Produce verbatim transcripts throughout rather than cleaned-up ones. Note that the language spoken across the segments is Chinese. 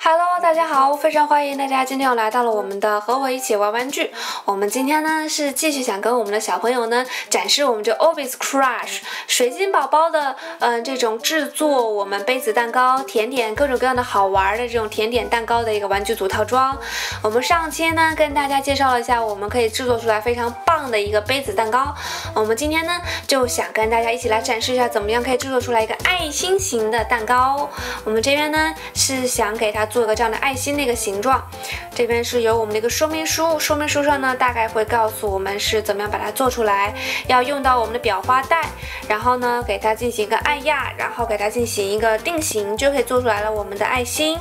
Hello， 大家好，非常欢迎大家今天又来到了我们的和我一起玩玩具。我们今天呢是继续想跟我们的小朋友呢展示我们这 Orbeez Crush 水晶宝宝的，嗯、呃，这种制作我们杯子蛋糕、甜点各种各样的好玩的这种甜点蛋糕的一个玩具组套装。我们上期呢跟大家介绍了一下，我们可以制作出来非常棒的一个杯子蛋糕。我们今天呢就想跟大家一起来展示一下，怎么样可以制作出来一个爱心型的蛋糕。我们这边呢是想给它做。做个这样的爱心的一个形状，这边是有我们的一个说明书，说明书上呢大概会告诉我们是怎么样把它做出来，要用到我们的裱花带，然后呢给它进行一个按压，然后给它进行一个定型，就可以做出来了我们的爱心。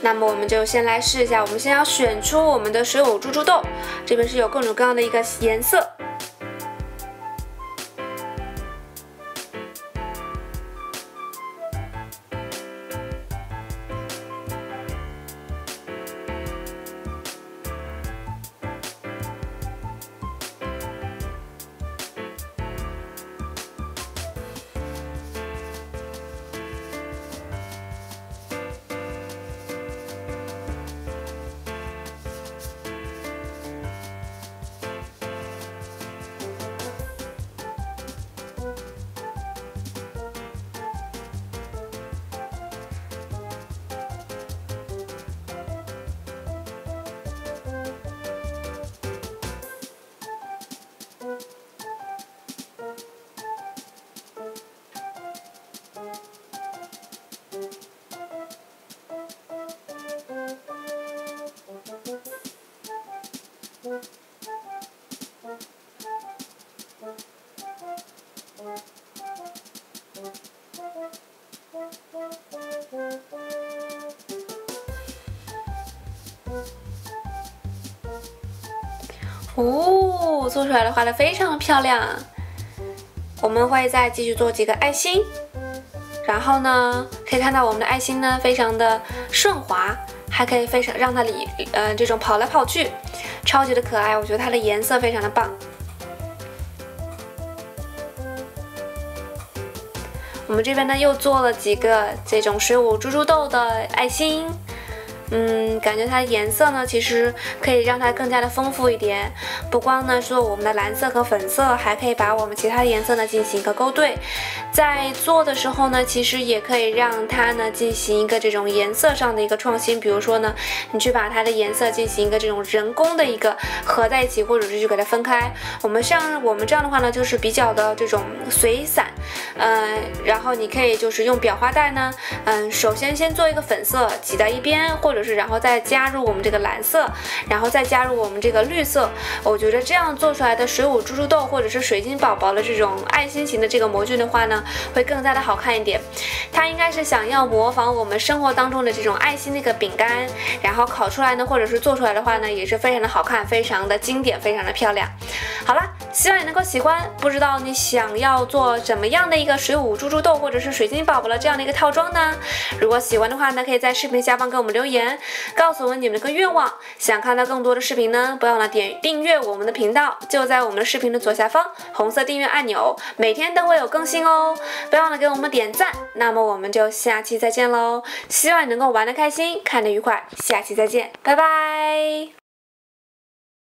那么我们就先来试一下，我们先要选出我们的水母猪猪豆，这边是有各种各样的一个颜色。哦，做出来了，画得非常漂亮。我们会再继续做几个爱心，然后呢，可以看到我们的爱心呢非常的顺滑，还可以非常让它里呃这种跑来跑去，超级的可爱。我觉得它的颜色非常的棒。我们这边呢又做了几个这种水母猪猪豆的爱心。嗯，感觉它的颜色呢，其实可以让它更加的丰富一点。不光呢做我们的蓝色和粉色，还可以把我们其他的颜色呢进行一个勾兑。在做的时候呢，其实也可以让它呢进行一个这种颜色上的一个创新。比如说呢，你去把它的颜色进行一个这种人工的一个合在一起，或者是去给它分开。我们像我们这样的话呢，就是比较的这种随散。嗯，然后你可以就是用裱花带呢，嗯，首先先做一个粉色挤在一边，或者是然后再加入我们这个蓝色，然后再加入我们这个绿色。我觉得这样做出来的水母猪猪豆或者是水晶宝宝的这种爱心型的这个模具的话呢，会更加的好看一点。它应该是想要模仿我们生活当中的这种爱心那个饼干，然后烤出来呢，或者是做出来的话呢，也是非常的好看，非常的经典，非常的漂亮。好了，希望你能够喜欢。不知道你想要做怎么样的一个水母猪猪豆或者是水晶宝宝的这样的一个套装呢？如果喜欢的话呢，可以在视频下方给我们留言，告诉我们你们的愿望。想看到更多的视频呢，不要忘了点订阅我们的频道，就在我们的视频的左下方红色订阅按钮，每天都会有更新哦。不要忘了给我们点赞。那么我们就下期再见喽，希望你能够玩得开心，看得愉快，下期再见，拜拜。